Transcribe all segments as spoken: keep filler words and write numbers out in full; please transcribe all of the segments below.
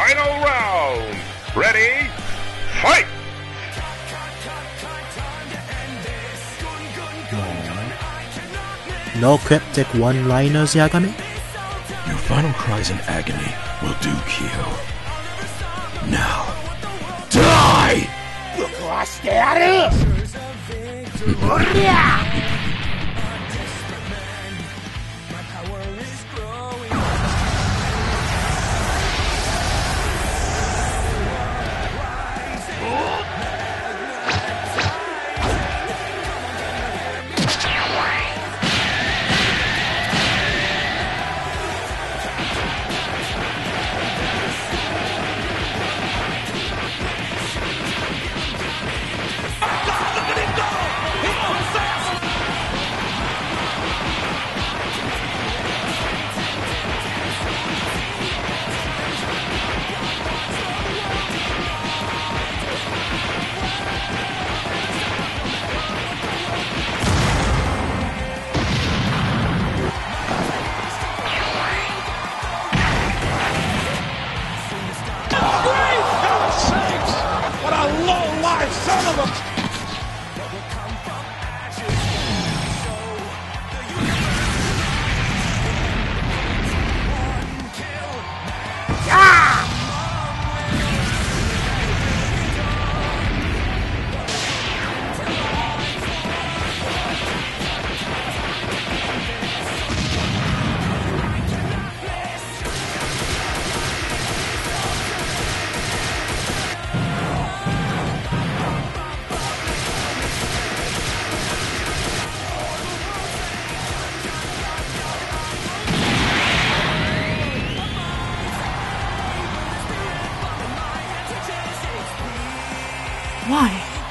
final round. Ready? Fight! No cryptic one-liners, Yagami? Your final cries in agony will do, Kyo. Now, die!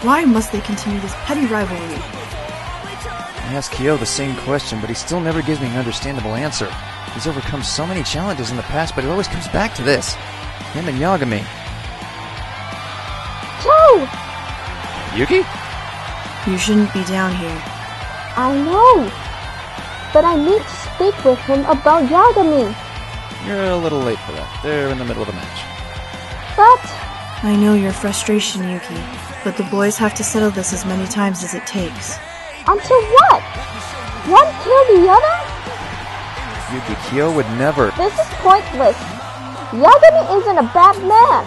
Why must they continue this petty rivalry? I asked Kyo the same question, but he still never gives me an understandable answer. He's overcome so many challenges in the past, but it always comes back to this. Him and Yagami. Woo! Yuki? You shouldn't be down here. I know! But I need to speak with him about Yagami. You're a little late for that. They're in the middle of a match. But... I know your frustration, Yuki. But the boys have to settle this as many times as it takes. Until what? One kill the other? Yuki, Kyo would never. This is pointless. Yagami isn't a bad man.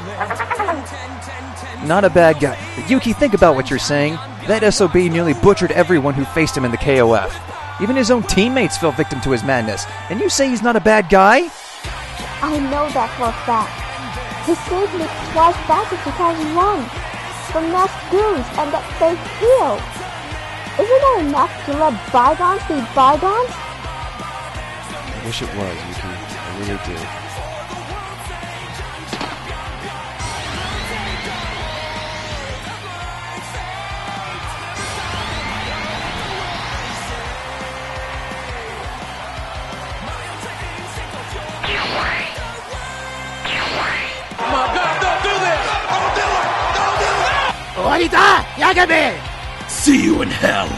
Not a bad guy. But Yuki, think about what you're saying. That S O B nearly butchered everyone who faced him in the K O F. Even his own teammates fell victim to his madness. And you say he's not a bad guy? I know that for a fact. He saved me twice back in two thousand one. From that goons and that fake heel. Isn't that enough to let bygones be bygones? I wish it was, Yuki. I really do. See you in hell!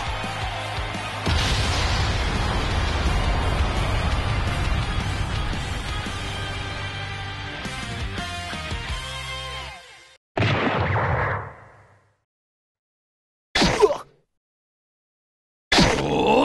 Oh!